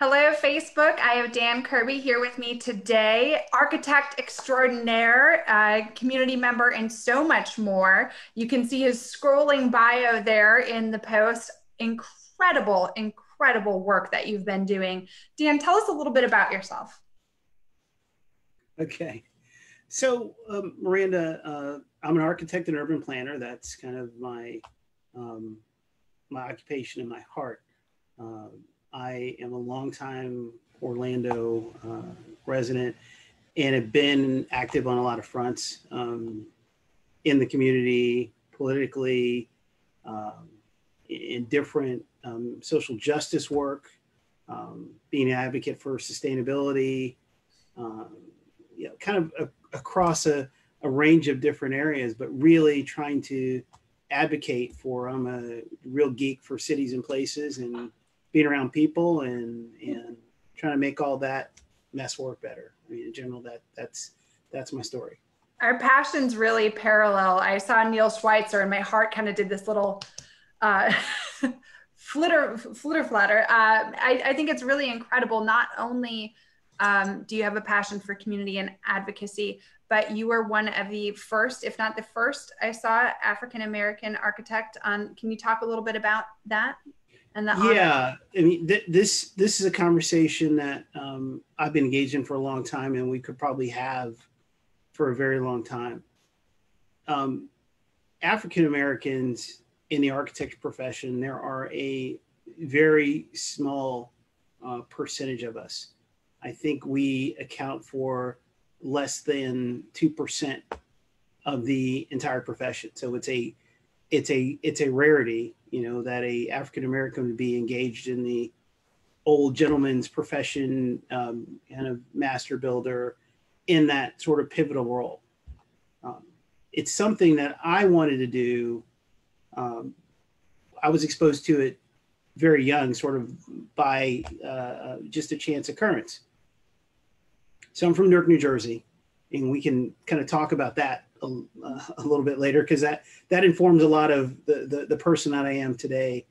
Hello, Facebook. I have Dan Kirby here with me today, architect extraordinaire, community member, and so much more. You can see his scrolling bio there in the post. Incredible, incredible work that you've been doing. Dan, tell us a little bit about yourself. Okay. So, Miranda, I'm an architect and urban planner. That's kind of my, my occupation and my heart. I am a longtime Orlando resident and have been active on a lot of fronts in the community, politically, in different social justice work, being an advocate for sustainability, you know, kind of across a range of different areas, but really trying to advocate for, I'm a real geek for cities and places and being around people and trying to make all that mess work better. I mean, in general, that's my story. Our passions really parallel. I saw Neil Schweitzer and my heart kind of did this little flutter. I think it's really incredible. Not only do you have a passion for community and advocacy, but you were one of the first, if not the first, I saw African-American architect on. Can you talk a little bit about that? And yeah, I mean, this is a conversation that I've been engaged in for a long time, and we could probably have for a very long time. African Americans in the architecture profession, there are a very small percentage of us. I think we account for less than 2% of the entire profession. So it's a rarity, you know, that a African American would be engaged in the old gentleman's profession, kind of master builder, in that sort of pivotal role. It's something that I wanted to do. I was exposed to it very young, sort of by just a chance occurrence. So I'm from Newark, New Jersey, and we can kind of talk about that a little bit later, because that informs a lot of the person that I am today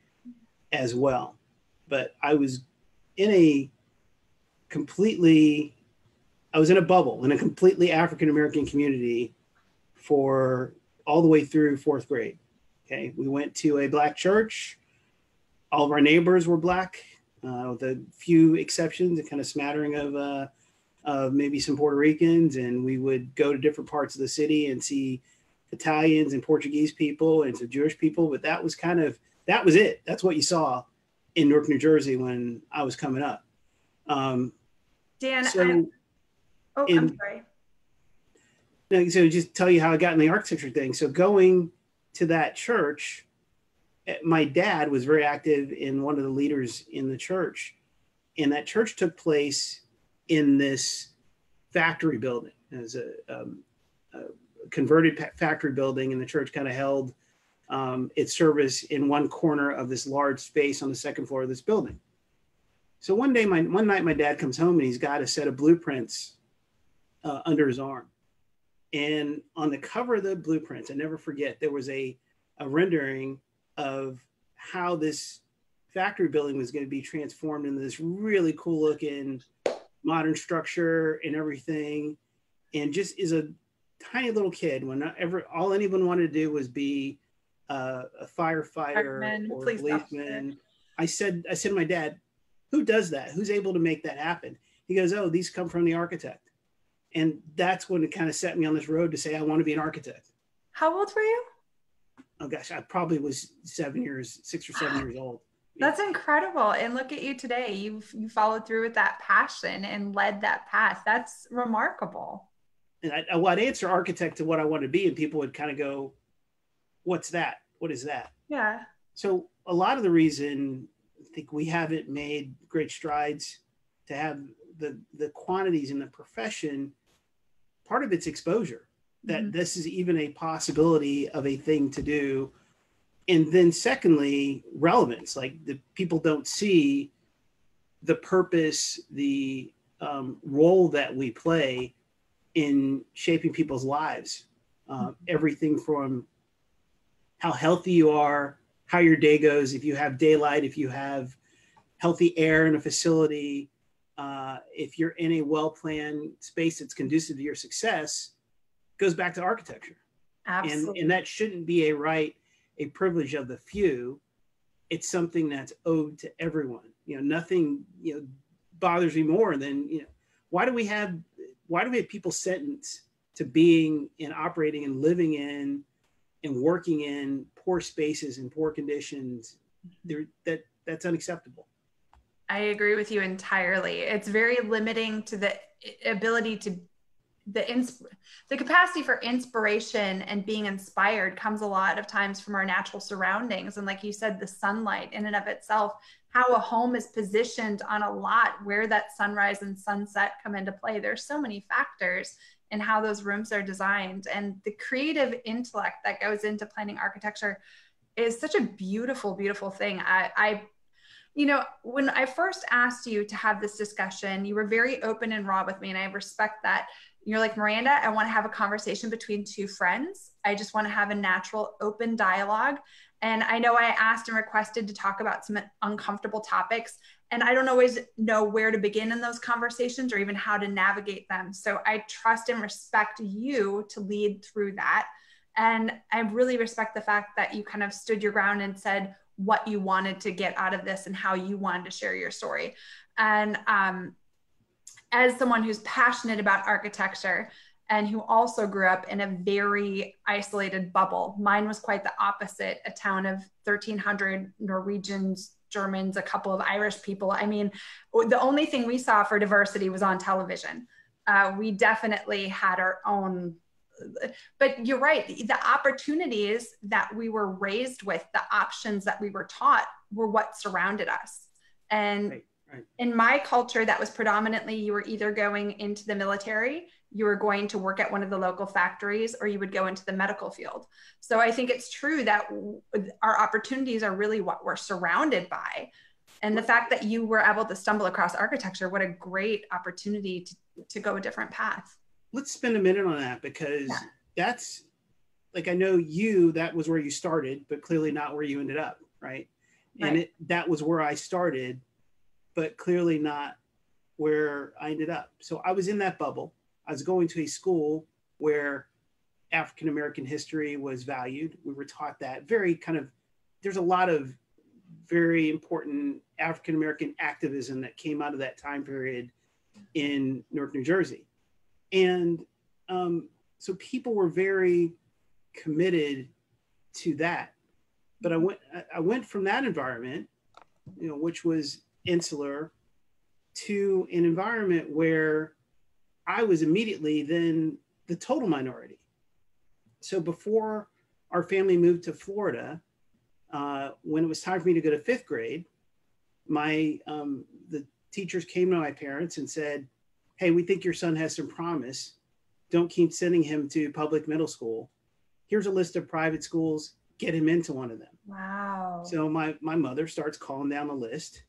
as well. But I was in a bubble in a completely African-American community for all the way through fourth grade. Okay, we went to a black church. All of our neighbors were black, with a few exceptions, a kind of smattering of maybe some Puerto Ricans, and we would go to different parts of the city and see Italians and Portuguese people and some Jewish people, but that was kind of, that was it. That's what you saw in Newark, New Jersey when I was coming up. Dan, so I'm sorry. So just tell you how I got in the architecture thing. So going to that church, my dad was very active in one of the leaders in the church, and that church took place in this factory building. It was a converted factory building, and the church kind of held its service in one corner of this large space on the second floor of this building. So one night my dad comes home and he's got a set of blueprints under his arm. And on the cover of the blueprints, I never forget, there was a rendering of how this factory building was going to be transformed into this really cool looking modern structure and everything. And just as a tiny little kid, all anyone wanted to do was be a firefighter or a policeman. I said to my dad, who does that? Who's able to make that happen? He goes, oh, these come from the architect. And that's when it kind of set me on this road to say, I want to be an architect. How old were you? Oh gosh, I probably was 6 or 7 years old. That's incredible. And look at you today. You followed through with that passion and led that path. That's remarkable. And I'd answer architect to what I wanted to be, and people would kind of go, what's that? What is that? Yeah. So a lot of the reason I think we haven't made great strides to have the quantities in the profession, part of it's exposure, that this is even a possibility of a thing to do. And then secondly, relevance, like the people don't see the purpose, the role that we play in shaping people's lives. Everything from how healthy you are, how your day goes, if you have daylight, if you have healthy air in a facility, if you're in a well-planned space that's conducive to your success, goes back to architecture. Absolutely. And that shouldn't be a right, a privilege of the few. It's something that's owed to everyone. You know, nothing, you know, bothers me more than, you know, why do we have people sentenced to being and operating and living in and working in poor spaces and poor conditions? That's unacceptable. I agree with you entirely. It's very limiting to the ability to the capacity for inspiration, and being inspired comes a lot of times from our natural surroundings. And like you said, the sunlight in and of itself, how a home is positioned on a lot, where that sunrise and sunset come into play. There's so many factors in how those rooms are designed, and the creative intellect that goes into planning architecture is such a beautiful, beautiful thing. You know, when I first asked you to have this discussion, you were very open and raw with me, and I respect that. You're like, Miranda, I want to have a conversation between two friends. I just want to have a natural, open dialogue. And I know I asked and requested to talk about some uncomfortable topics, and I don't always know where to begin in those conversations or even how to navigate them. So I trust and respect you to lead through that. And I really respect the fact that you kind of stood your ground and said what you wanted to get out of this and how you wanted to share your story. And as someone who's passionate about architecture and who also grew up in a very isolated bubble, mine was quite the opposite, a town of 1,300 Norwegians, Germans, a couple of Irish people. I mean, the only thing we saw for diversity was on television. We definitely had our own. But you're right, the opportunities that we were raised with, the options that we were taught were what surrounded us. And right. In my culture, that was predominantly, you were either going into the military, you were going to work at one of the local factories, or you would go into the medical field. So I think it's true that our opportunities are really what we're surrounded by. And the fact that you were able to stumble across architecture, what a great opportunity to go a different path. Let's spend a minute on that, because that's like, I know that was where you started, but clearly not where you ended up, right? And that was where I started, but clearly not where I ended up. So I was in that bubble. I was going to a school where African-American history was valued. We were taught that very kind of, there's a lot of very important African-American activism that came out of that time period in Newark, New Jersey. And so people were very committed to that. But I went from that environment, you know, which was insular, to an environment where I was immediately then the total minority. So before our family moved to Florida, when it was time for me to go to fifth grade, the teachers came to my parents and said, hey, we think your son has some promise. Don't keep sending him to public middle school. Here's a list of private schools. Get him into one of them. Wow. So my mother starts calling down the list,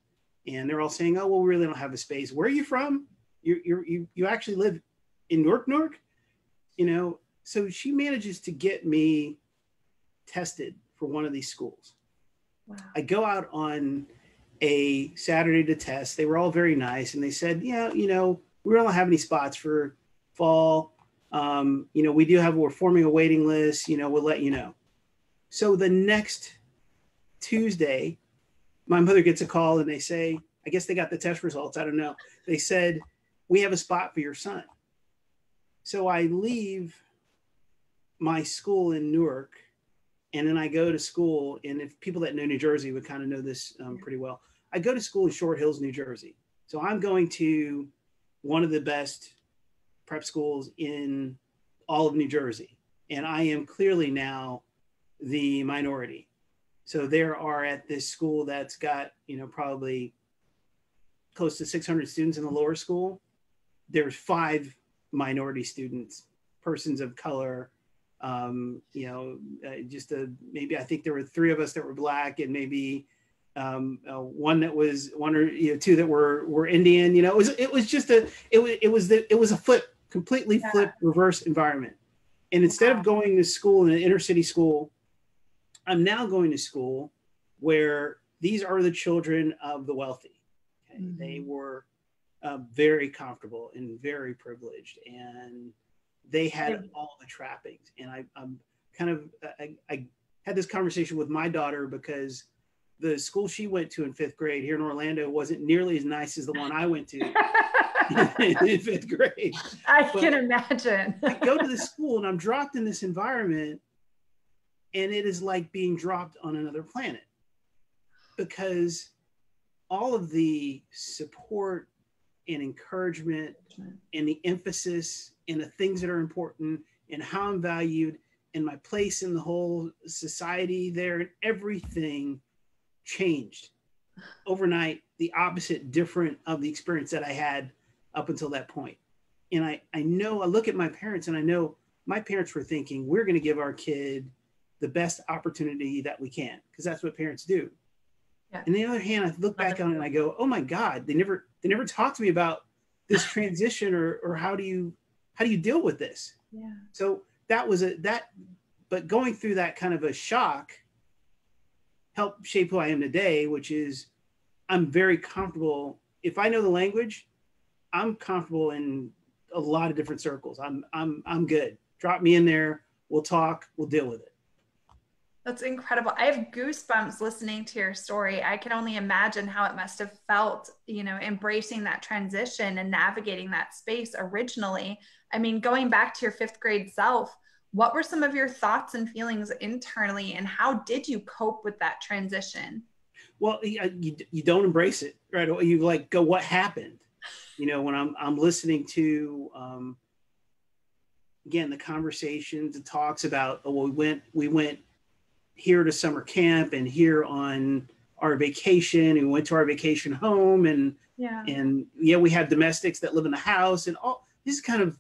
and they're all saying, oh, well, we really don't have a space. Where are you from? You actually live in Newark? You know, so she manages to get me tested for one of these schools. Wow. I go out on a Saturday to test. They were all very nice. And they said, yeah, you know, we don't have any spots for fall. You know, we're forming a waiting list, you know, we'll let you know. So the next Tuesday, my mother gets a call and they say, I guess they got the test results, I don't know. They said, we have a spot for your son. So I leave my school in Newark, and then I go to school. And if people that know New Jersey would kind of know this pretty well, I go to school in Short Hills, New Jersey. So I'm going to one of the best prep schools in all of New Jersey. And I am clearly now the minority. So there are at this school that's got, you know, probably close to 600 students in the lower school, there's 5 minority students, persons of color, you know, maybe I think there were 3 of us that were Black, and maybe one that was one, or you know, 2 that were Indian. You know, it was a completely flipped reverse environment. And instead of going to school in an inner city school, I'm now going to school where these are the children of the wealthy. Mm-hmm. They were very comfortable and very privileged, and they had all the trappings. And I had this conversation with my daughter because the school she went to in fifth grade here in Orlando wasn't nearly as nice as the one I went to in fifth grade. But can imagine. I go to the school and I'm dropped in this environment, and it is like being dropped on another planet, because all of the support and encouragement and the emphasis and the things that are important and how I'm valued and my place in the whole society there and everything changed overnight, the opposite, different of the experience that I had up until that point. And I know, I look at my parents and I know my parents were thinking, we're going to give our kid the best opportunity that we can, because that's what parents do. Yeah. And on the other hand, I look back on it and I go, oh my God, they never talked to me about this transition or how do you deal with this? Yeah. So that was but going through that kind of a shock helped shape who I am today, which is I'm very comfortable. If I know the language, I'm comfortable in a lot of different circles. I'm good. Drop me in there. We'll talk. We'll deal with it. That's incredible. I have goosebumps listening to your story. I can only imagine how it must have felt, embracing that transition and navigating that space originally. I mean, going back to your fifth grade self, what were some of your thoughts and feelings internally, and how did you cope with that transition? Well, you don't embrace it, right? You like go, what happened? When I'm listening to, again, the conversations, the talks about, oh, well, we went here to summer camp and here on our vacation, and we went to our vacation home, and we have domestics that live in the house, and all this is kind of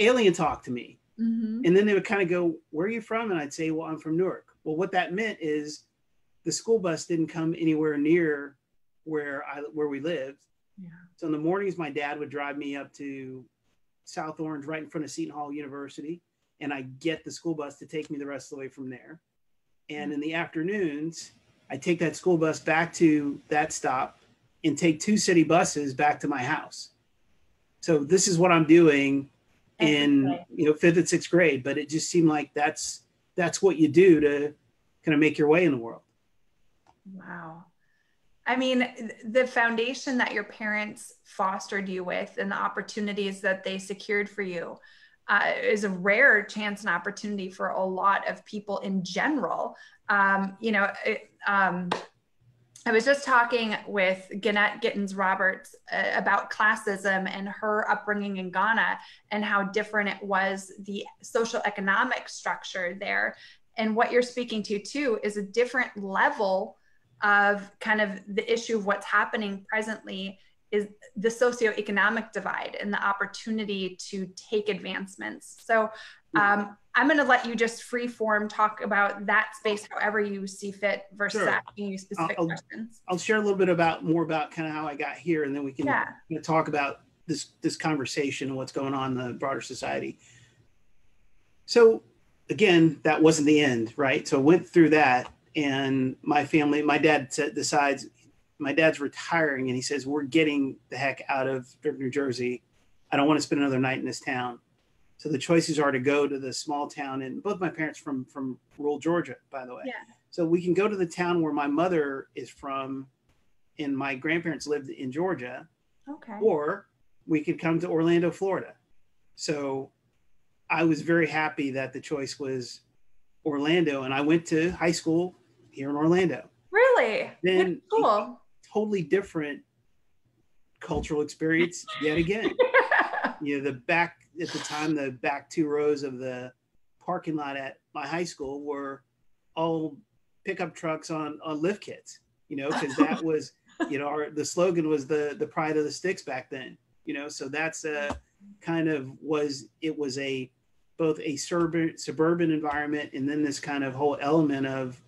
alien talk to me. Mm-hmm. And then they would kind of go, where are you from? And I'd say, well, I'm from Newark. Well, what that meant is the school bus didn't come anywhere near where we lived. Yeah. So in the mornings, my dad would drive me up to South Orange, right in front of Seton Hall University. And I get the school bus to take me the rest of the way from there. And in the afternoons, I take that school bus back to that stop and take two city buses back to my house. So this is what I'm doing in, fifth and sixth grade, but it just seemed like that's what you do to kind of make your way in the world. Wow. I mean, the foundation that your parents fostered you with and the opportunities that they secured for you, is a rare chance and opportunity for a lot of people in general. I was just talking with Gannett Gittens-Roberts about classism and her upbringing in Ghana and how different it was, the social economic structure there. And what you're speaking to too is a different level of kind of the issue of what's happening presently is the socioeconomic divide and the opportunity to take advancements. So I'm going to let you just free form talk about that space however you see fit versus asking you specific questions. I'll share a little bit more about kind of how I got here, and then we can talk about this conversation and what's going on in the broader society. So again, that wasn't the end, right? So I went through that, and my family, my dad decides, my dad's retiring, and he says, we're getting the heck out of New Jersey. I don't want to spend another night in this town. So the choices are to go to the small town, and both my parents from rural Georgia, by the way. Yeah. So we can go to the town where my mother is from and my grandparents lived in Georgia. Okay. Or we could come to Orlando, Florida. So I was very happy that the choice was Orlando, and I went to high school here in Orlando. Really? Then cool. Totally different cultural experience yet again. The back two rows of the parking lot at my high school were all pickup trucks on lift kits, because that was, the slogan was the pride of the sticks back then, so that's both a suburban environment, and then this kind of whole element of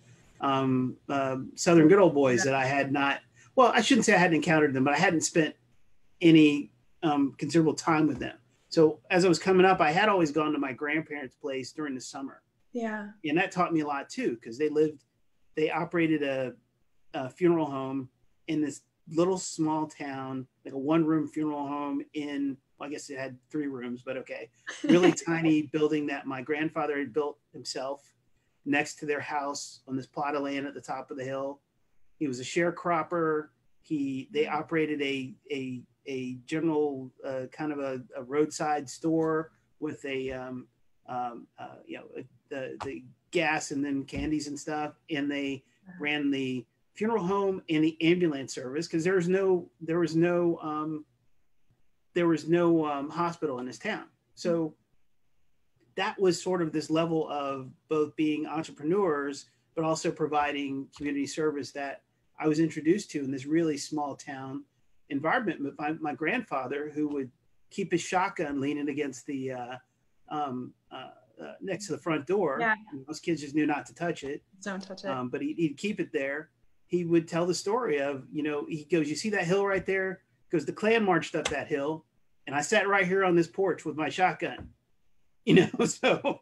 Southern good old boys that I had I shouldn't say I hadn't encountered them, but I hadn't spent any considerable time with them. So as I was coming up, I had always gone to my grandparents' place during the summer. Yeah. And that taught me a lot too, because they operated a funeral home in this little small town, like a one-room funeral home in, well, I guess it had three rooms, but okay. Really tiny building that my grandfather had built himself next to their house on this plot of land at the top of the hill. He was a sharecropper. They operated a general kind of a roadside store with a the gas and then candies and stuff, and they ran the funeral home and the ambulance service because there was no hospital in this town. So that was sort of this level of both being entrepreneurs but also providing community service that I was introduced to in this really small town environment with my grandfather, who would keep his shotgun leaning against the next to the front door. Yeah. And most kids just knew not to touch it. Don't touch it. But he'd keep it there. He would tell the story of, he goes, you see that hill right there? He goes, the Klan marched up that hill, and I sat right here on this porch with my shotgun. So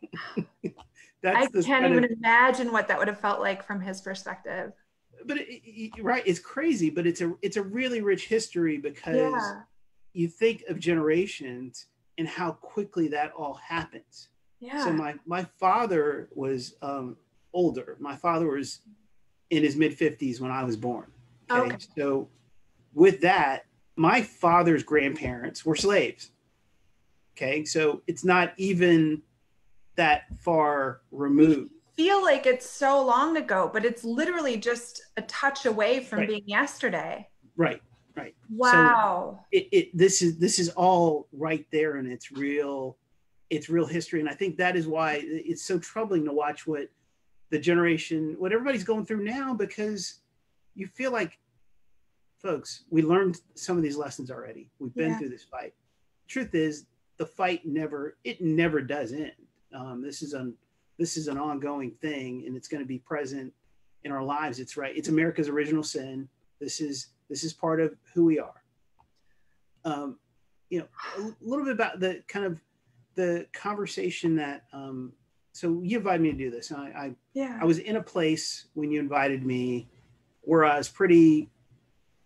that's I can't even imagine what that would have felt like from his perspective. But right, it's crazy, but it's a really rich history because you think of generations and how quickly that all happens. Yeah. So my father was older. My father was in his mid-50s when I was born. Okay? Okay. So with that, my father's grandparents were slaves. Okay. So it's not even that far removed. Feel like it's so long ago, but it's literally just a touch away from being yesterday. Right. Wow. So this is all right there, and it's real history. And I think that is why it's so troubling to watch what everybody's going through now, because you feel like, folks, we learned some of these lessons already. We've been through this fight. Truth is, the fight never does end. This is an ongoing thing, and it's going to be present in our lives. It's right. It's America's original sin. This is part of who we are. A little bit about the kind of the conversation that, so you invited me to do this. I was in a place when you invited me where I was pretty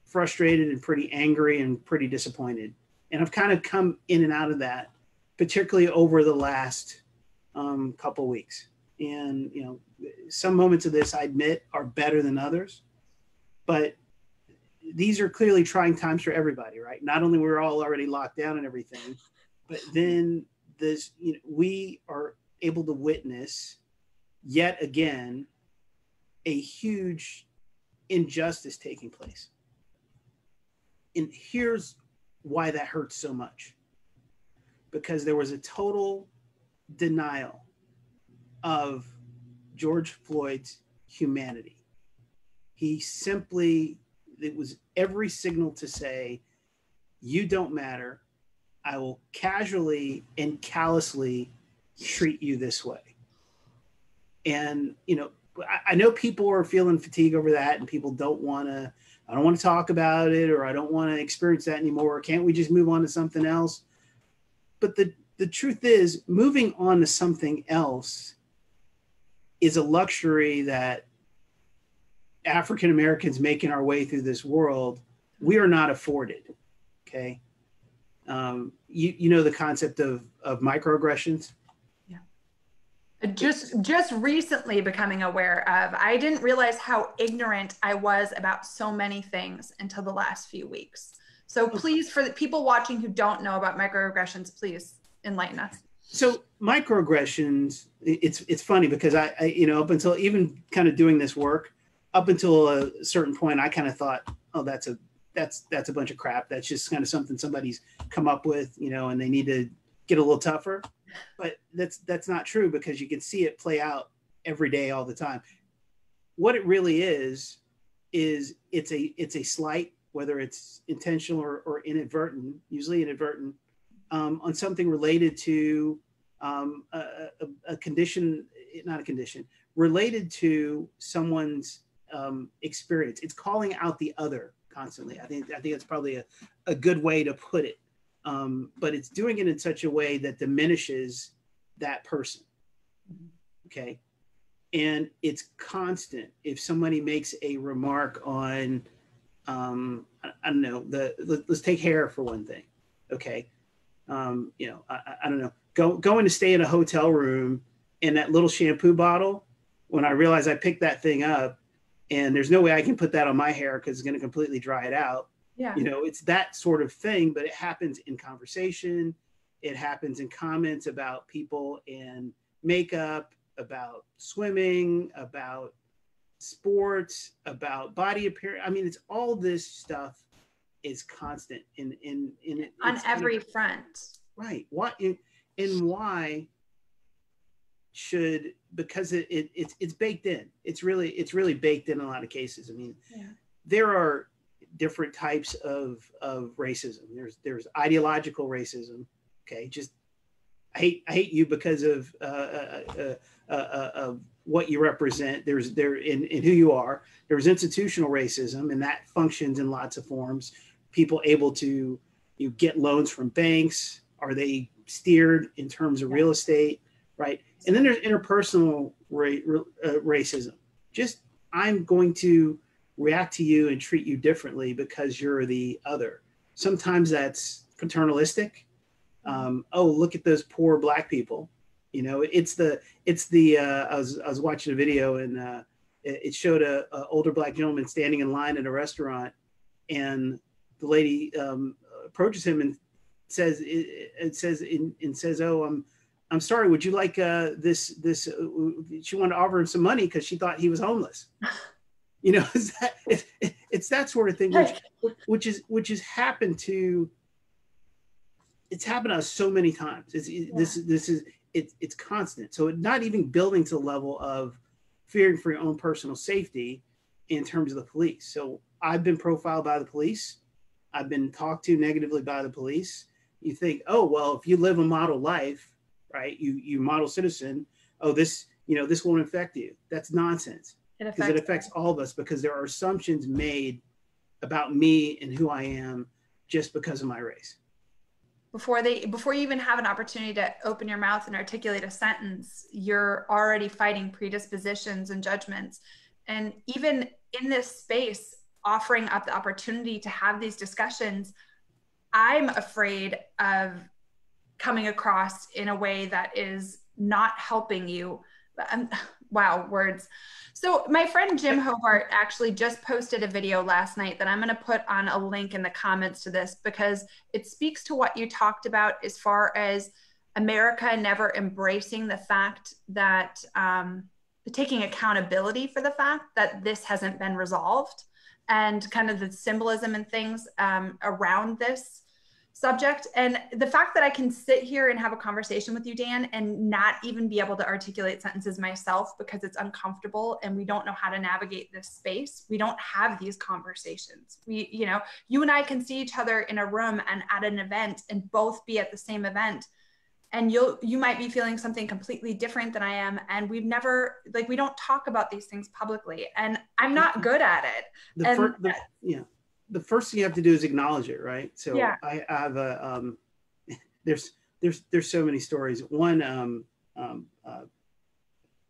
frustrated and pretty angry and pretty disappointed. And I've kind of come in and out of that, particularly over the last couple weeks. And some moments of this, I admit, are better than others, but these are clearly trying times for everybody, right? Not only we're all already locked down and everything, but then this, we are able to witness yet again a huge injustice taking place. And here's why that hurts so much, because there was a total denial of George Floyd's humanity. It was every signal to say, you don't matter. I will casually and callously treat you this way. And, I know people are feeling fatigue over that, and people I don't want to talk about it, or I don't want to experience that anymore. Or can't we just move on to something else? But the truth is, moving on to something else is a luxury that African Americans making our way through this world, we are not afforded. Okay. You know the concept of microaggressions? Yeah. Just recently becoming aware of. I didn't realize how ignorant I was about so many things until the last few weeks. So please, for the people watching who don't know about microaggressions, please enlighten us. So microaggressions, it's funny because I up until even kind of doing this work, up until a certain point, I kind of thought, oh, that's a bunch of crap. That's just kind of something somebody's come up with, and they need to get a little tougher. But that's not true, because you can see it play out every day, all the time. What it really is it's a slight, whether it's intentional or inadvertent, usually inadvertent, on something related to a condition, not a condition, related to someone's experience. It's calling out the other constantly. I think that's probably a good way to put it. But it's doing it in such a way that diminishes that person. Okay. And it's constant. If somebody makes a remark on I don't know, let's take hair for one thing, okay? You know, I don't know, going to stay in a hotel room and that little shampoo bottle, when I realized I picked that thing up and there's no way I can put that on my hair because it's going to completely dry it out. Yeah. You know, it's that sort of thing, but it happens in conversation. It happens in comments about people and makeup, about swimming, about sports, about body appearance. I mean, it's all this stuff is constant in on every front. Right. What and why should, because it's baked in. It's really baked in a lot of cases. I mean, yeah. There are different types of racism. There's ideological racism. Okay, just I hate you because of what you represent. There's in who you are. There's institutional racism, and that functions in lots of forms. People able to get loans from banks. Are they steered in terms of real estate, right? And then there's interpersonal racism. Just I'm going to react to you and treat you differently because you're the other. Sometimes that's paternalistic. Oh, look at those poor Black people. You know, I was watching a video and it showed a older Black gentleman standing in line at a restaurant, and the lady approaches him and says, "Oh, I'm sorry. Would you like this?" She wanted to offer him some money because she thought he was homeless. You know, it's that sort of thing, which has happened to. It's happened to us so many times. It's constant. So not even building to the level of fearing for your own personal safety in terms of the police. So I've been profiled by the police. I've been talked to negatively by the police. You think, oh, well, if you live a model life, right? You model citizen. Oh, this won't affect you. That's nonsense. Because it affects all of us, because there are assumptions made about me and who I am just because of my race. Before you even have an opportunity to open your mouth and articulate a sentence, you're already fighting predispositions and judgments. And even in this space, offering up the opportunity to have these discussions, I'm afraid of coming across in a way that is not helping you. Wow, words. So my friend Jim Hobart actually just posted a video last night that I'm going to put on a link in the comments to this, because it speaks to what you talked about as far as America never embracing the fact that taking accountability for the fact that this hasn't been resolved, and kind of the symbolism and things around this subject. And the fact that I can sit here and have a conversation with you, Dan, and not even be able to articulate sentences myself because it's uncomfortable and we don't know how to navigate this space. We don't have these conversations. We, you know, you and I can see each other in a room and at an event and both be at the same event. And you might be feeling something completely different than I am. And we've never, like, we don't talk about these things publicly, and I'm not good at it. The first thing you have to do is acknowledge it, right? So yeah. I have a there's so many stories. One,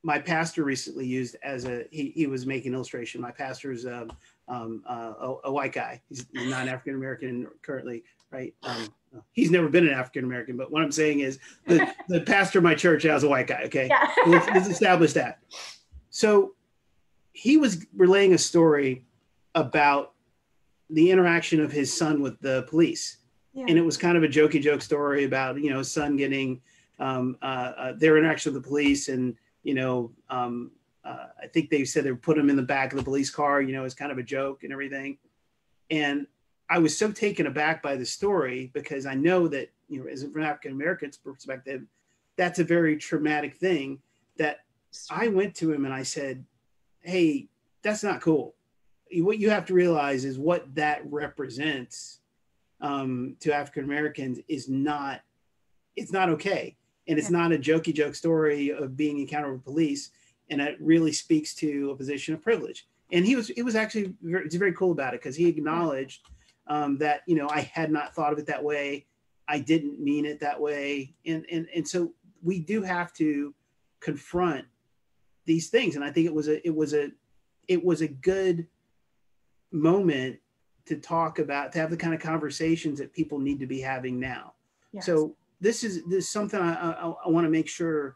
my pastor recently used as he was making an illustration. My pastor's a white guy. He's not African American currently, right? He's never been an African American, but what I'm saying is the pastor of my church was a white guy. Okay, yeah. Let's establish that. So he was relaying a story about the interaction of his son with the police. Yeah. And it was kind of a jokey joke story about, you know, his son getting their interaction with the police. And, you know, I think they said they put him in the back of the police car, you know, it's kind of a joke and everything. And I was so taken aback by the story, because I know that, you know, as an African-American's perspective, that's a very traumatic thing, that I went to him and I said, hey, that's not cool. What you have to realize is what that represents to African Americans is not okay. And it's not a jokey joke story of being encountered with police. And it really speaks to a position of privilege. And he was actually very cool about it, because he acknowledged that, you know, I had not thought of it that way. I didn't mean it that way. And so we do have to confront these things. And I think it was a good moment to talk about, to have the kind of conversations that people need to be having now. Yes. So this is something I want to make sure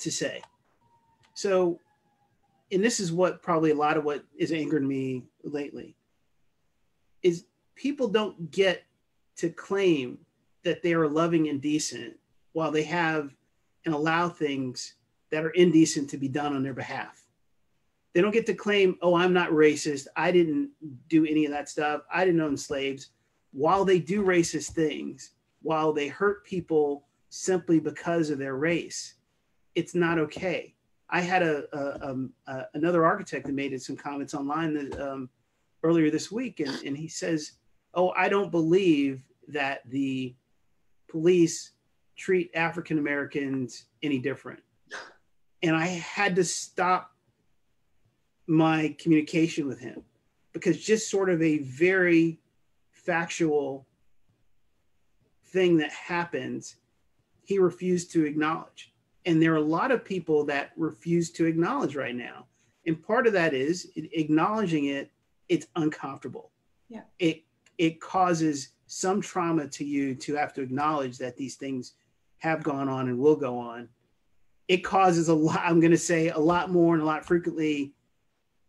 to say. So, and this is what probably a lot of what has angered me lately, is people don't get to claim that they are loving and decent while they have and allow things that are indecent to be done on their behalf. They don't get to claim, oh, I'm not racist, I didn't do any of that stuff, I didn't own slaves, while they do racist things, while they hurt people simply because of their race. It's not okay. I had another architect that made some comments online that, earlier this week, and he says, oh, I don't believe that the police treat African Americans any different. And I had to stop my communication with him, because just sort of a very factual thing that happens, he refused to acknowledge. And there are a lot of people that refuse to acknowledge right now. And part of that is acknowledging it, it's uncomfortable. Yeah. It causes some trauma to you to have to acknowledge that these things have gone on and will go on. It causes a lot, I'm going to say a lot more and a lot frequently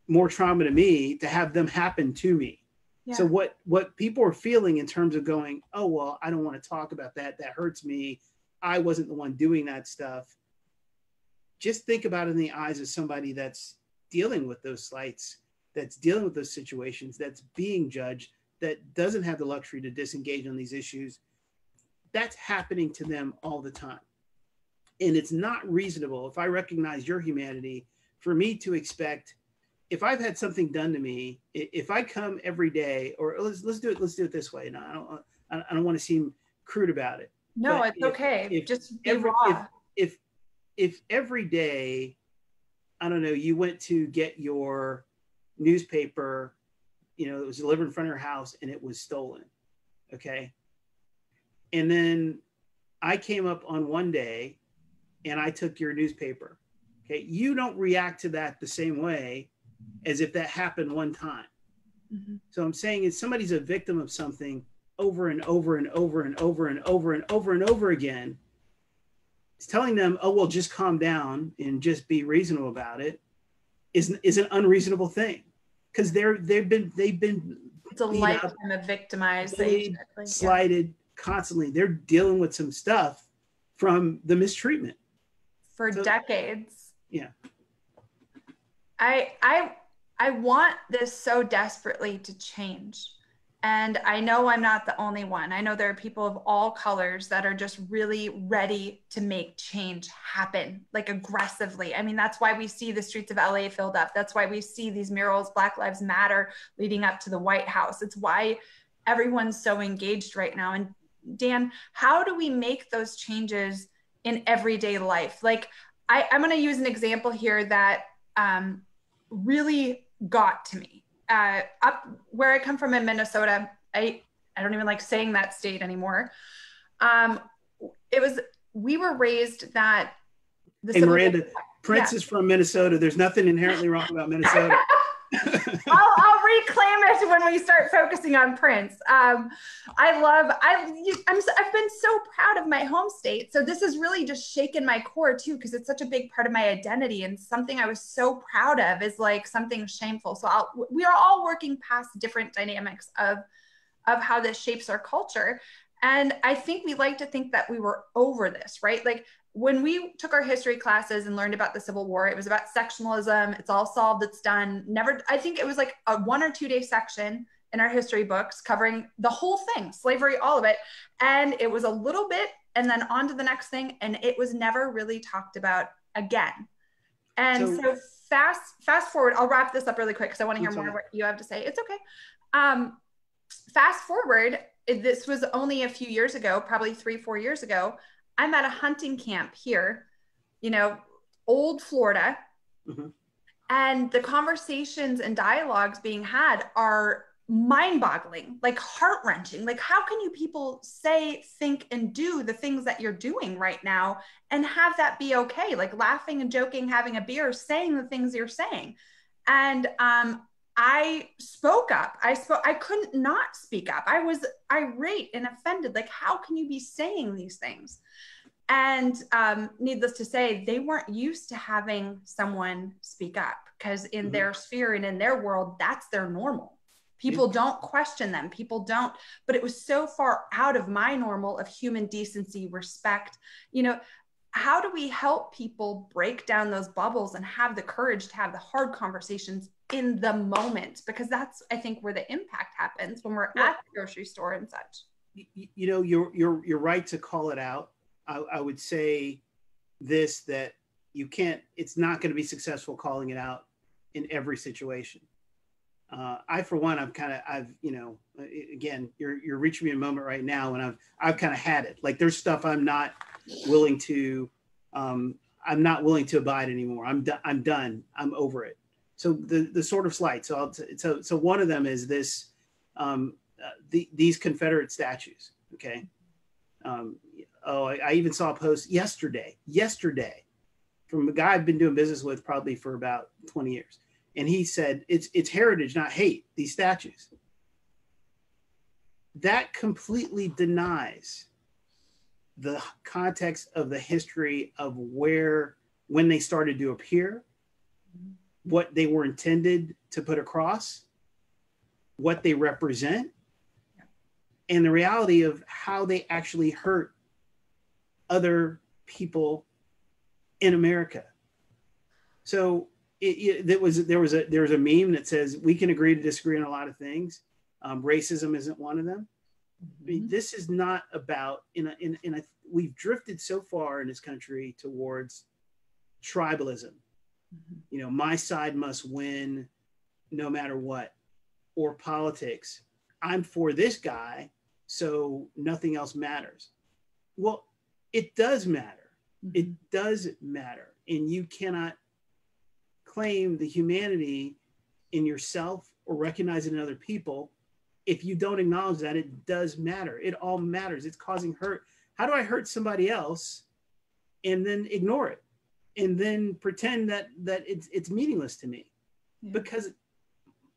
more trauma to me to have them happen to me. Yeah. So what people are feeling in terms of going, oh, well, I don't want to talk about that. That hurts me. I wasn't the one doing that stuff. Just think about it in the eyes of somebody that's dealing with those slights, that's dealing with those situations, that's being judged, that doesn't have the luxury to disengage on these issues. That's happening to them all the time. And it's not reasonable, if I recognize your humanity, for me to expect, if I've had something done to me, if I come every day, or let's do it this way. No, I don't want to seem crude about it. No, but it's okay. Just be raw. If every day, I don't know, you went to get your newspaper, you know, it was delivered in front of your house and it was stolen, okay? And then I came up on one day and I took your newspaper, okay? You don't react to that the same way as if that happened one time. Mm-hmm. So I'm saying if somebody's a victim of something over and over and over and over and over and over and over again, it's telling them, oh, well, just calm down and just be reasonable about it, is an unreasonable thing, because they've been it's a lifetime of victimized, slighted, yeah, constantly. They're dealing with some stuff from the mistreatment for decades. Yeah. I want this so desperately to change. And I know I'm not the only one. I know there are people of all colors that are just really ready to make change happen, like aggressively. I mean, that's why we see the streets of LA filled up. That's why we see these murals, Black Lives Matter, leading up to the White House. It's why everyone's so engaged right now. And Dan, how do we make those changes in everyday life? Like, I'm going to use an example here that really got to me. Up where I come from in Minnesota, I don't even like saying that state anymore. We were raised that. Hey Miranda, Prince is from Minnesota. There's nothing inherently wrong about Minnesota. I'll reclaim it when we start focusing on Prince. I've been so proud of my home state. So this has really just shaken my core too, because it's such a big part of my identity, and something I was so proud of is like something shameful. So we are all working past different dynamics of how this shapes our culture. And I think we like to think that we were over this, right? Like when we took our history classes and learned about the Civil War, it was about sectionalism. It's all solved. It's done. Never. I think it was like a 1 or 2 day section in our history books covering the whole thing, slavery, all of it. And it was a little bit, and then on to the next thing. And it was never really talked about again. And so fast forward, I'll wrap this up really quick because I want to hear more of what you have to say. It's okay. Fast forward, this was only a few years ago, probably 3-4 years ago. I'm at a hunting camp here, you know, old Florida. Mm-hmm. And the conversations and dialogues being had are mind-boggling, like heart-wrenching. Like, how can you people say, think, and do the things that you're doing right now and have that be okay? Like laughing and joking, having a beer, saying the things you're saying. And I spoke up. I couldn't not speak up. I was irate and offended. Like, how can you be saying these things? And needless to say, they weren't used to having someone speak up, because in mm-hmm. their sphere and in their world, that's their normal. People yeah. don't question them. People don't. But it was so far out of my normal of human decency, respect. You know, how do we help people break down those bubbles and have the courage to have the hard conversations in the moment? Because that's, I think, where the impact happens, when we're at the grocery store and such. You know, you're right to call it out. I would say this, that you can't, it's not going to be successful calling it out in every situation. I, for one, I've, you know, again, you're reaching me a moment right now when I've kind of had it. Like, there's stuff I'm not willing to abide anymore. I'm done. I'm over it. So the sort of slight. So one of them is this, these Confederate statues. Okay. I even saw a post yesterday from a guy I've been doing business with probably for about 20 years. And he said, it's heritage, not hate, these statues. That completely denies the context of the history of when they started to appear, what they were intended to put across, what they represent, and the reality of how they actually hurt other people in America. So there was a meme that says, we can agree to disagree on a lot of things. Racism isn't one of them. Mm-hmm. I mean, this is not about, we've drifted so far in this country towards tribalism. Mm-hmm. You know, my side must win no matter what, or politics. I'm for this guy, so nothing else matters. Well, it does matter. Mm-hmm. It does matter. And you cannot claim the humanity in yourself or recognize it in other people if you don't acknowledge that it does matter. It all matters. It's causing hurt. How do I hurt somebody else and then ignore it and then pretend that it's meaningless to me? Yeah. Because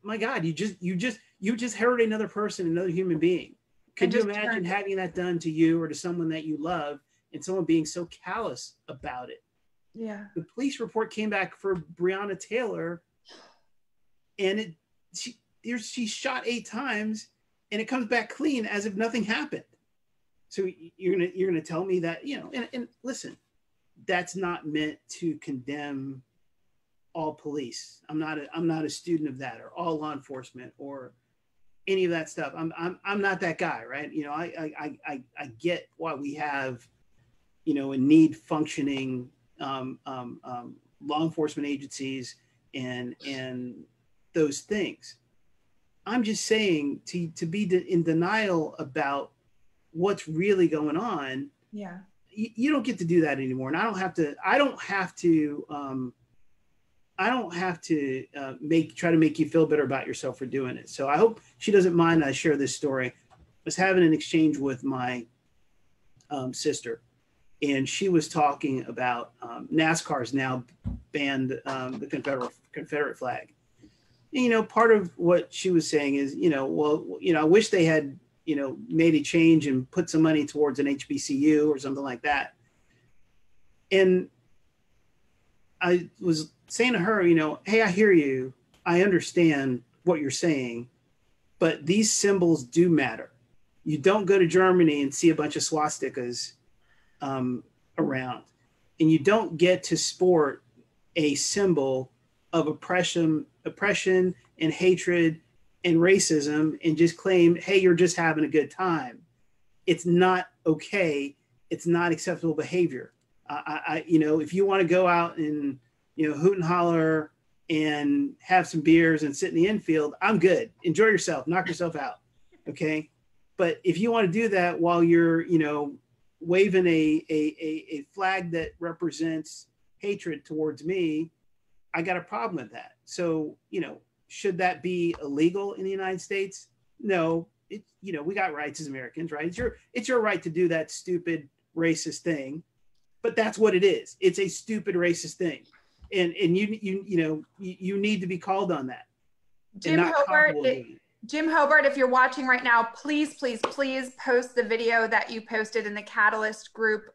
my God, you just hurt another person, another human being. Could you imagine having that done to you or to someone that you love, and someone being so callous about it? Yeah. The police report came back for Breonna Taylor, and she's shot 8 times, and it comes back clean as if nothing happened. So you're gonna tell me that, you know? And listen, that's not meant to condemn all police. I'm not a student of that, or all law enforcement, or any of that stuff. I'm not that guy, right? You know, I get why we have, you know, a need functioning law enforcement agencies and those things. I'm just saying to be in denial about what's really going on. Yeah, you don't get to do that anymore, and I don't have to try to make you feel better about yourself for doing it. So I hope she doesn't mind I share this story. I was having an exchange with my sister, and she was talking about NASCAR's now banned the Confederate flag. And, you know, part of what she was saying is, you know, well, you know, I wish they had, you know, made a change and put some money towards an HBCU or something like that. And I was saying to her, you know, hey, I hear you. I understand what you're saying, but these symbols do matter. You don't go to Germany and see a bunch of swastikas around, and you don't get to sport a symbol of oppression and hatred and racism and just claim, hey, you're just having a good time. It's not okay. It's not acceptable behavior. I you know, if you want to go out and, you know, hoot and holler and have some beers and sit in the infield, I'm good. Enjoy yourself, knock yourself out. Okay. But if you want to do that while you're, you know, waving a flag that represents hatred towards me, I got a problem with that. So, you know, should that be illegal in the United States? No. It, you know, we got rights as Americans, right? It's your right to do that stupid racist thing, but that's what it is. It's a stupid racist thing. And you know, you need to be called on that. Jim Hobart, if you're watching right now, please, please, please post the video that you posted in the Catalyst group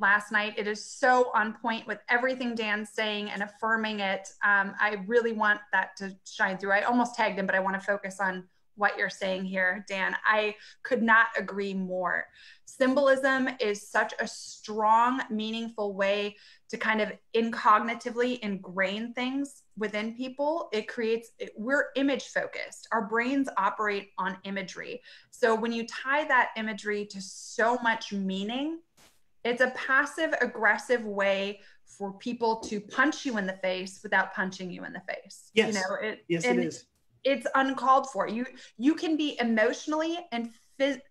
last night. It is so on point with everything Dan's saying and affirming it. I really want that to shine through. I almost tagged him, but I want to focus on what you're saying here, Dan. I could not agree more. Symbolism is such a strong, meaningful way to kind of incognitively ingrain things within people. It creates, we're image focused. Our brains operate on imagery. So when you tie that imagery to so much meaning, it's a passive aggressive way for people to punch you in the face without punching you in the face. Yes, you know, it is. It's uncalled for. You can be emotionally and mentally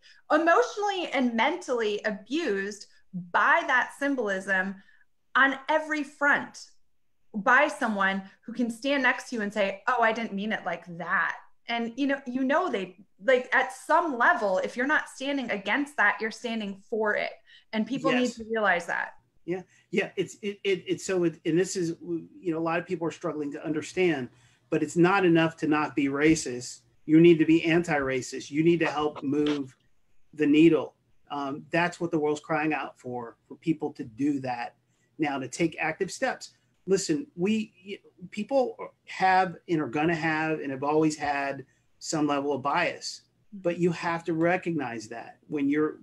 abused by that symbolism on every front by someone who can stand next to you and say, oh, I didn't mean it like that. And you know, they, like, at some level, if you're not standing against that, you're standing for it. And people yes. need to realize that. Yeah. Yeah. And this is, a lot of people are struggling to understand, but it's not enough to not be racist. You need to be anti-racist. You need to help move the needle. That's what the world's crying out for people to do that now, to take active steps. Listen, people have and are gonna have and have always had some level of bias, but you have to recognize that when you're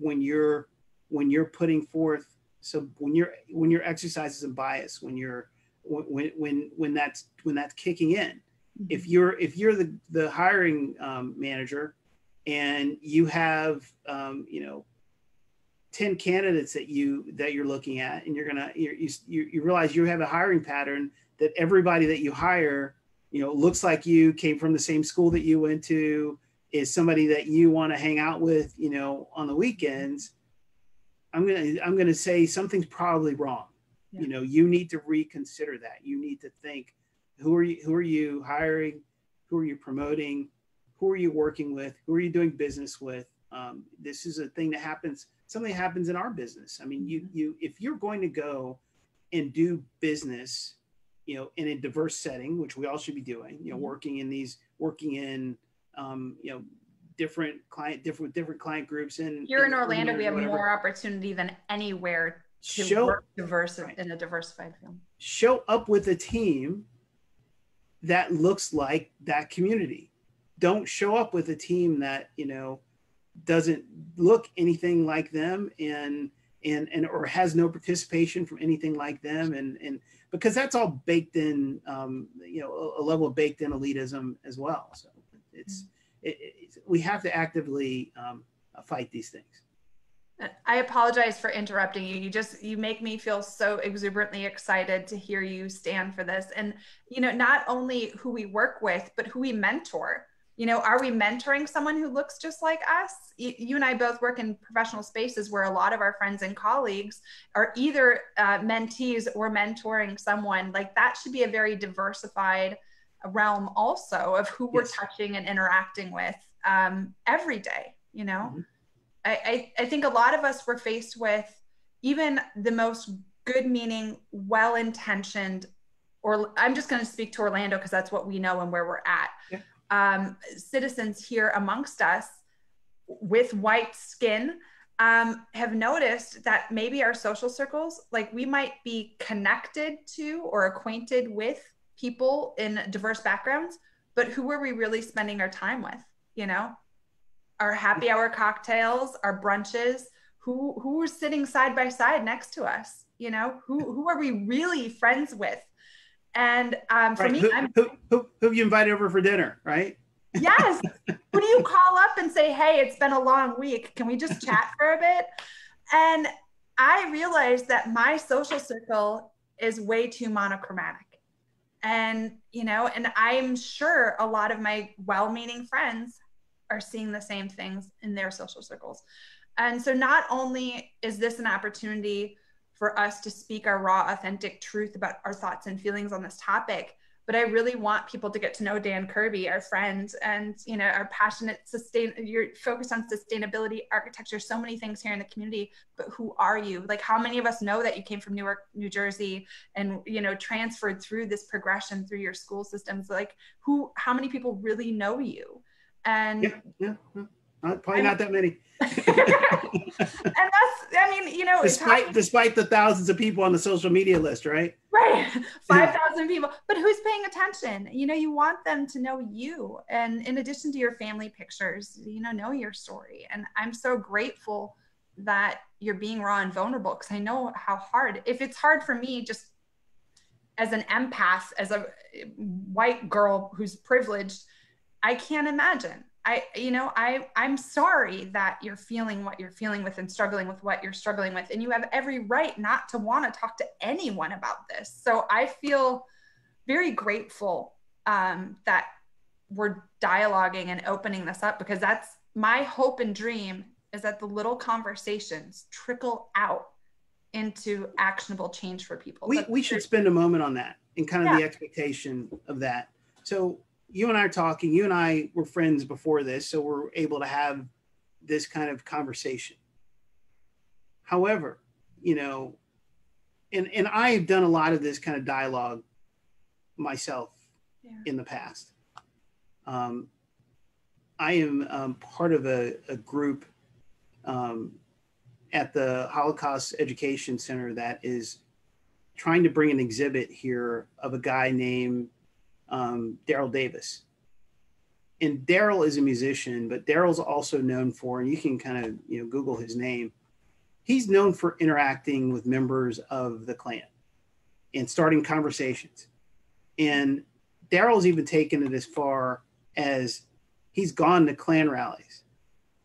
putting forth, so when you're exercising some bias, when that's kicking in. If you're the hiring manager, and you have 10 candidates that you're looking at, and you realize you have a hiring pattern that everybody that you hire looks like you, came from the same school that you went to, is somebody that you want to hang out with on the weekends, I'm gonna say something's probably wrong. Yeah. You need to reconsider that. You need to think, who are you hiring? Who are you promoting? Who are you working with? Who are you doing business with? This is a thing that happens. Something happens in our business. I mean, if you're going to go and do business, in a diverse setting, which we all should be doing, working in different client groups. And here in Orlando, we have more opportunity than anywhere to work diverse in a diversified field. Show up with a team that looks like that community. Don't show up with a team that doesn't look anything like them and or has no participation from anything like them, and because that's all baked in, a level of baked in elitism as well. So we have to actively fight these things. I apologize for interrupting you. You make me feel so exuberantly excited to hear you stand for this. And, not only who we work with, but who we mentor. Are we mentoring someone who looks just like us? You and I both work in professional spaces where a lot of our friends and colleagues are either mentees or mentoring someone. Like, that should be a very diversified realm also of who we're touching and interacting with every day, Mm-hmm. I think a lot of us were faced with even the most good-meaning, well-intentioned, or I'm just going to speak to Orlando because that's what we know and where we're at. Yeah. Citizens here amongst us with white skin have noticed that maybe our social circles, like, we might be connected to or acquainted with people in diverse backgrounds, but who are we really spending our time with, Our happy hour cocktails, our brunches, who are sitting side by side next to us? Who are we really friends with? And for me, who you invite over for dinner, right? Yes. Who do you call up and say, hey, it's been a long week. Can we just chat for a bit? And I realized that my social circle is way too monochromatic. And, and I'm sure a lot of my well-meaning friends are seeing the same things in their social circles. And so not only is this an opportunity for us to speak our raw, authentic truth about our thoughts and feelings on this topic, but I really want people to get to know Dan Kirby, our friend, and, you know, our passionate, you're focused on sustainability, architecture, so many things here in the community, but who are you? Like, how many of us know that you came from Newark, New Jersey, and, you know, transferred through this progression through your school systems? Like, who, how many people really know you? And yeah. Probably not that many. And that's, I mean, you know, despite the thousands of people on the social media list, right? Right, 5,000 people, but who's paying attention? You know, you want them to know you. And in addition to your family pictures, you know your story. And I'm so grateful that you're being raw and vulnerable, because I know how hard, if it's hard for me, just as an empath, as a white girl who's privileged, I can't imagine. I'm sorry that you're feeling what you're feeling with and struggling with what you're struggling with. And you have every right not to want to talk to anyone about this. So I feel very grateful that we're dialoguing and opening this up, because that's my hope and dream, is that the little conversations trickle out into actionable change for people. We should spend a moment on that and kind of the expectation of that. So you and I are talking, you and I were friends before this, so we're able to have this kind of conversation. However, you know, and I've done a lot of this kind of dialogue myself in the past. I am part of a group at the Holocaust Education Center that is trying to bring an exhibit here of a guy named Daryl Davis. And Daryl is a musician, but Daryl's also known for, and you can kind of, you know, Google his name. He's known for interacting with members of the Klan and starting conversations. And Daryl's even taken it as far as he's gone to Klan rallies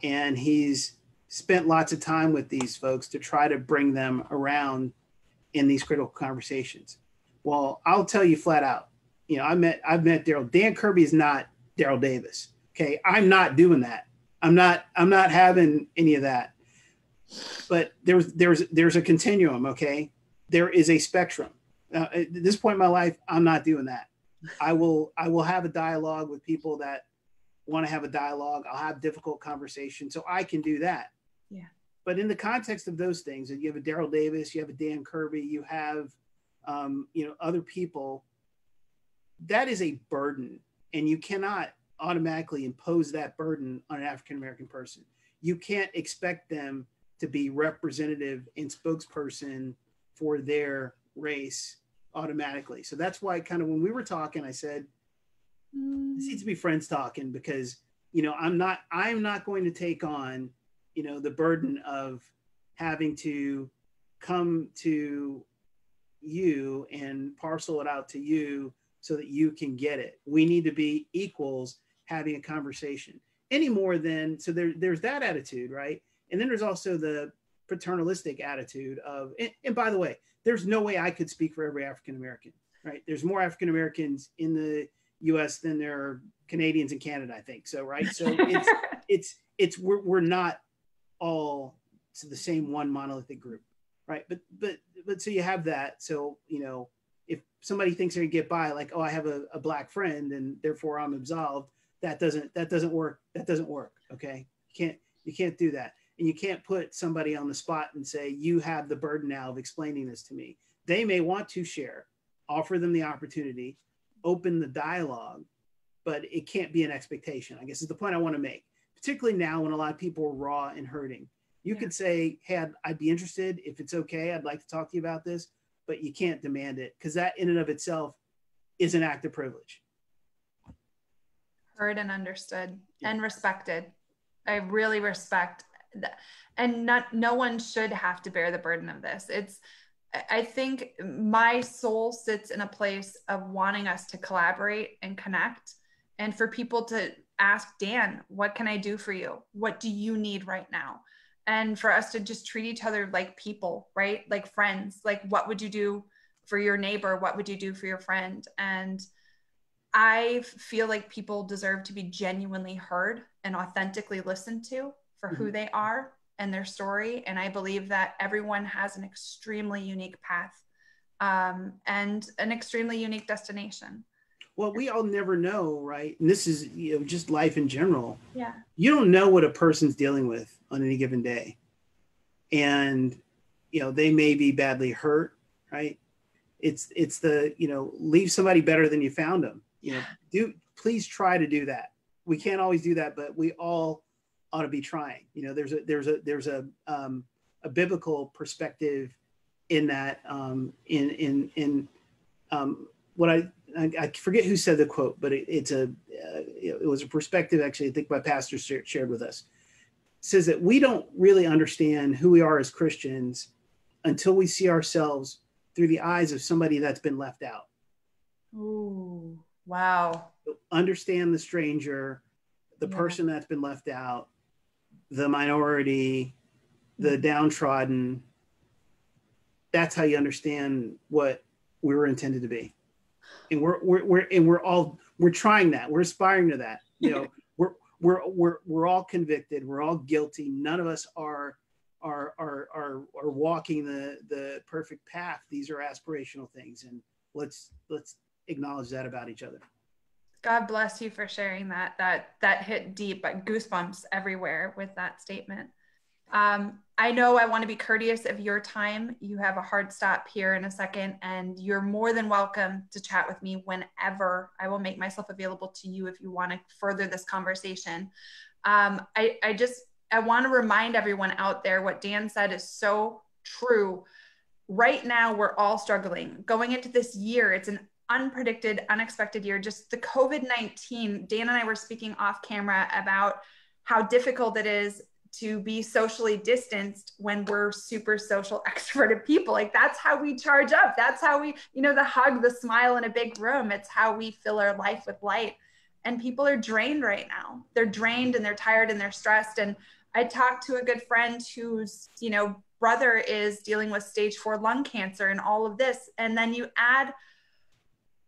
and he's spent lots of time with these folks to try to bring them around in these critical conversations. Well, I'll tell you flat out, you know, I've met Daryl. Dan Kirby is not Daryl Davis. Okay, I'm not doing that. I'm not having any of that. But there's a continuum. Okay, there is a spectrum. At this point in my life, I'm not doing that. I will have a dialogue with people that want to have a dialogue. I'll have difficult conversations, so I can do that. Yeah. But in the context of those things, that you have a Daryl Davis, you have a Dan Kirby, you have, you know, other people. That is a burden, and you cannot automatically impose that burden on an African-American person. You can't expect them to be representative and spokesperson for their race automatically. So that's why kind of when we were talking, I said, this needs to be friends talking, because, you know, I'm not going to take on, you know, the burden of having to come to you and parcel it out to you so that you can get it. We need to be equals having a conversation. Any more than, so there's that attitude, right? And then there's also the paternalistic attitude of, and by the way, there's no way I could speak for every African-American, right? There's more African-Americans in the US than there are Canadians in Canada, I think. So, right? So we're not all to the same one monolithic group, right? But so you have that, so, you know, if somebody thinks they're gonna get by, like, oh, I have a black friend and therefore I'm absolved, that doesn't work. Okay, you can't do that. And you can't put somebody on the spot and say, you have the burden now of explaining this to me. They may want to share, offer them the opportunity, open the dialogue, but it can't be an expectation, I guess, is the point I want to make, particularly now when a lot of people are raw and hurting. You could say, hey, I'd be interested, if it's okay, I'd like to talk to you about this. But you can't demand it, because that in and of itself is an act of privilege. Heard and understood and respected. I really respect that. And no one should have to bear the burden of this. I think my soul sits in a place of wanting us to collaborate and connect, and for people to ask Dan, what can I do for you? What do you need right now? And for us to just treat each other like people, right? Like friends, like, what would you do for your neighbor? What would you do for your friend? And I feel like people deserve to be genuinely heard and authentically listened to for who they are and their story. And I believe that everyone has an extremely unique path and an extremely unique destination. Well, we all never know, right? And this is, you know, just life in general. Yeah. You don't know what a person's dealing with on any given day. And, you know, they may be badly hurt, right? It's the, you know, leave somebody better than you found them. You know, please try to do that. We can't always do that, but we all ought to be trying. You know, there's a biblical perspective in that, what I forget who said the quote, but it was a perspective, actually, I think my pastor shared with us. It says that we don't really understand who we are as Christians until we see ourselves through the eyes of somebody that's been left out. Ooh, wow. Understand the stranger, the person that's been left out, the minority, the downtrodden. That's how you understand what we were intended to be. And we're trying that. We're aspiring to that. You know, we're all convicted. We're all guilty. None of us are walking the perfect path. These are aspirational things, and let's acknowledge that about each other. God bless you for sharing that. That hit deep, but goosebumps everywhere with that statement. I know I want to be courteous of your time. You have a hard stop here in a second, and you're more than welcome to chat with me whenever. I will make myself available to you if you want to further this conversation. I want to remind everyone out there what Dan said is so true. Right now, we're all struggling. Going into this year, it's an unpredicted, unexpected year. Just the COVID-19, Dan and I were speaking off camera about how difficult it is to be socially distanced when we're super social extroverted people. Like, that's how we charge up. That's how we, you know, the hug, the smile in a big room. It's how we fill our life with light. And people are drained right now. They're drained and they're tired and they're stressed. And I talked to a good friend whose, you know, brother is dealing with stage 4 lung cancer and all of this. And then you add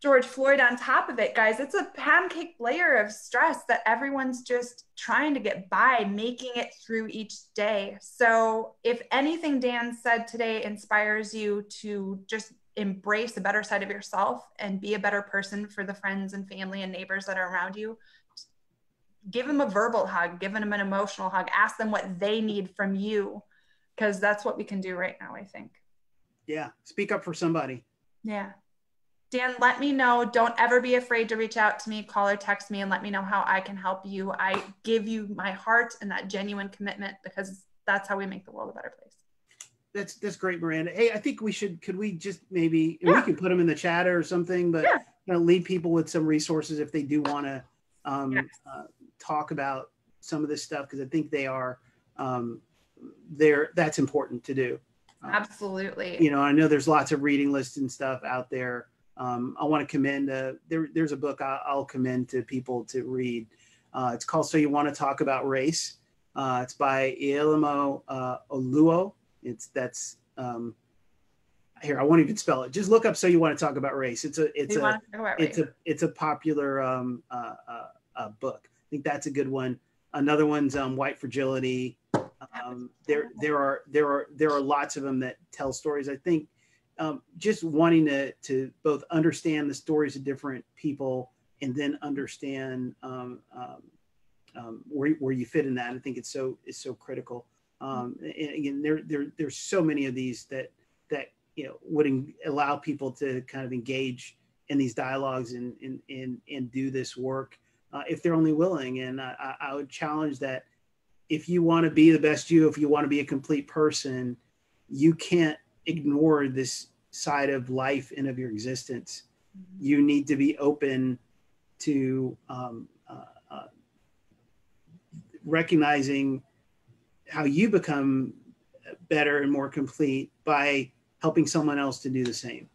George Floyd on top of it, guys. It's a pancake layer of stress that everyone's just trying to get by, making it through each day. So if anything Dan said today inspires you to just embrace a better side of yourself and be a better person for the friends and family and neighbors that are around you, give them a verbal hug, give them an emotional hug, ask them what they need from you, because that's what we can do right now, I think. Yeah, speak up for somebody. Yeah. Dan, let me know. Don't ever be afraid to reach out to me, call or text me, and let me know how I can help you. I give you my heart and that genuine commitment, because that's how we make the world a better place. That's great, Miranda. Hey, I think we should, could we just maybe, we can put them in the chat or something, but you know, leave people with some resources if they do want to talk about some of this stuff, because I think they are, that's important to do. Absolutely. You know, I know there's lots of reading lists and stuff out there. I want to commend, there's a book I'll commend to people to read. It's called So You Want to Talk About Race. It's by Ijeoma Oluo. Here, I won't even spell it. Just look up So You Want to Talk About Race. It's a popular book. I think that's a good one. Another one's White Fragility. There are lots of them that tell stories. I think just wanting to both understand the stories of different people and then understand where you fit in that, I think it's so critical. And again, there's so many of these that you know would allow people to kind of engage in these dialogues and do this work if they're only willing. And I would challenge that if you want to be the best you, if you want to be a complete person, you can't ignore this side of life and of your existence. Mm-hmm. You need to be open to recognizing how you become better and more complete by helping someone else to do the same.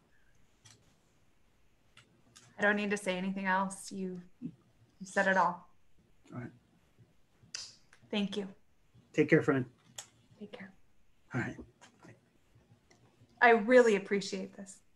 I don't need to say anything else. You said it all. All right. Thank you. Take care, friend. Take care. All right. I really appreciate this.